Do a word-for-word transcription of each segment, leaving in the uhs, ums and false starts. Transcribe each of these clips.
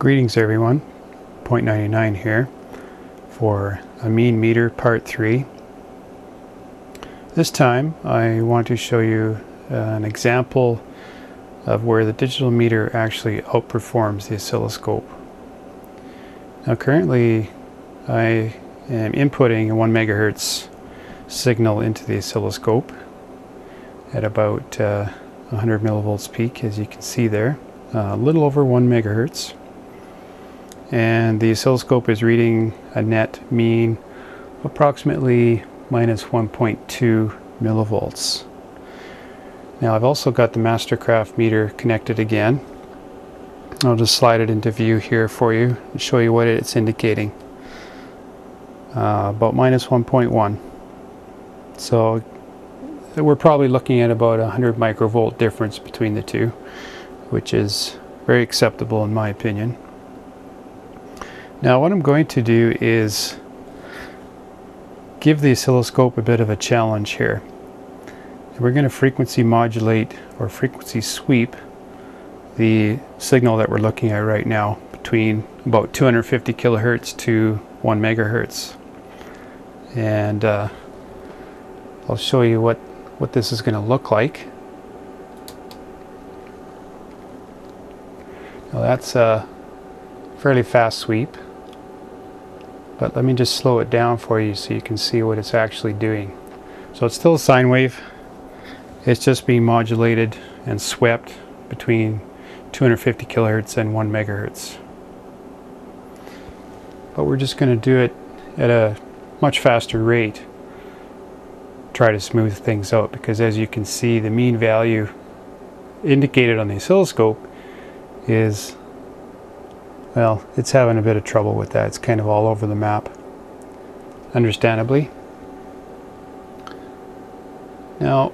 Greetings everyone, point nine nine here for a mean meter part three. This time I want to show you an example of where the digital meter actually outperforms the oscilloscope. Now currently I am inputting a one megahertz signal into the oscilloscope at about uh, one hundred millivolts peak, as you can see there, uh, a little over one megahertz. And the oscilloscope is reading a net mean approximately minus one point two millivolts. Now I've also got the Mastercraft meter connected again. I'll just slide it into view here for you and show you what it's indicating. Uh, about minus one point one. So we're probably looking at about a one hundred microvolt difference between the two, which is very acceptable in my opinion. Now what I'm going to do is give the oscilloscope a bit of a challenge here. We're going to frequency modulate or frequency sweep the signal that we're looking at right now between about two hundred fifty kilohertz to one megahertz. And uh, I'll show you what, what this is going to look like. Now that's a fairly fast sweep. But let me just slow it down for you so you can see what it's actually doing. So it's still a sine wave. It's just being modulated and swept between two hundred fifty kilohertz and one megahertz. But we're just going to do it at a much faster rate. Try to smooth things out, because as you can see, the mean value indicated on the oscilloscope is, well, it's having a bit of trouble with that. It's kind of all over the map, understandably. Now,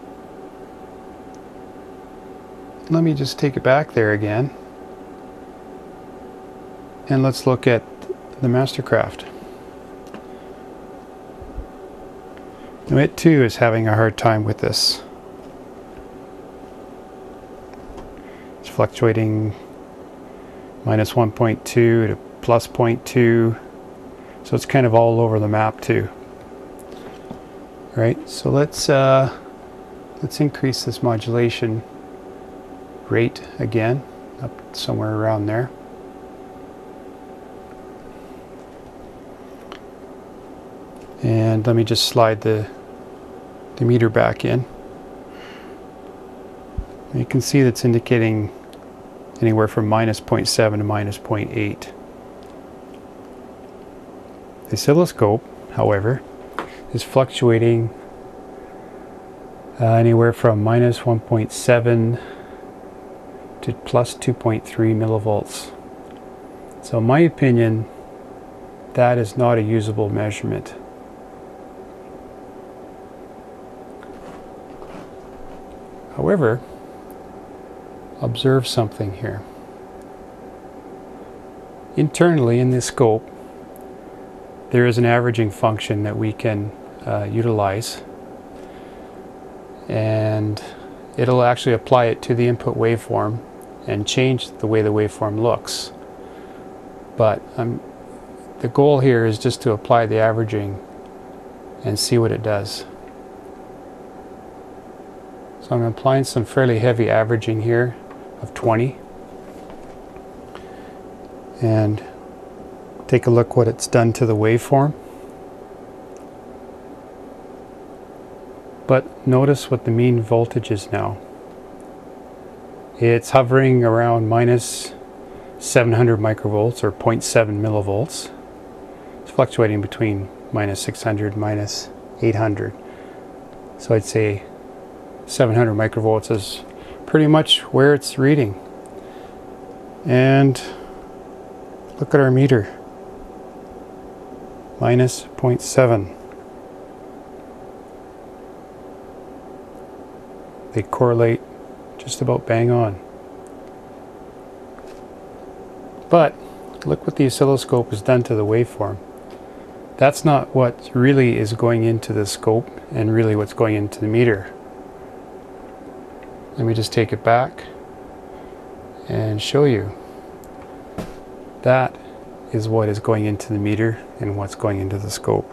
let me just take it back there again. And let's look at the Mastercraft. Now it too is having a hard time with this. It's fluctuating minus one point two to plus zero point two. So it's kind of all over the map too. All right, so let's, uh, let's increase this modulation rate again, up somewhere around there. And let me just slide the, the meter back in. And you can see that's indicating anywhere from minus zero point seven to minus zero point eight. The oscilloscope, however, is fluctuating uh, anywhere from minus one point seven to plus two point three millivolts. So in my opinion, that is not a usable measurement. However, observe something here. Internally in this scope, there is an averaging function that we can uh, utilize, and it'll actually apply it to the input waveform and change the way the waveform looks. But um, the goal here is just to apply the averaging and see what it does. So I'm applying some fairly heavy averaging here of twenty, and take a look what it's done to the waveform. But notice what the mean voltage is now. It's hovering around minus seven hundred microvolts or zero point seven millivolts. It's fluctuating between minus six hundred, minus eight hundred. So I'd say seven hundred microvolts is pretty much where it's reading. And look at our meter. Minus zero point seven. They correlate just about bang on. But look what the oscilloscope has done to the waveform. That's not what really is going into the scope and really what's going into the meter. Let me just take it back and show you. That is what is going into the meter and what's going into the scope.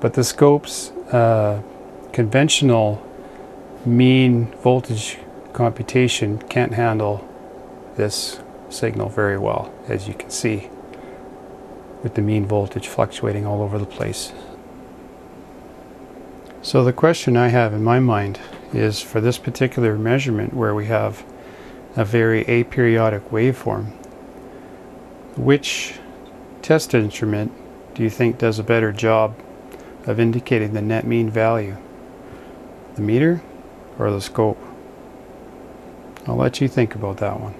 But the scope's uh, conventional mean voltage computation can't handle this signal very well, as you can see, with the mean voltage fluctuating all over the place. So the question I have in my mind is, for this particular measurement where we have a very aperiodic waveform, which test instrument do you think does a better job of indicating the net mean value? The meter or the scope? I'll let you think about that one.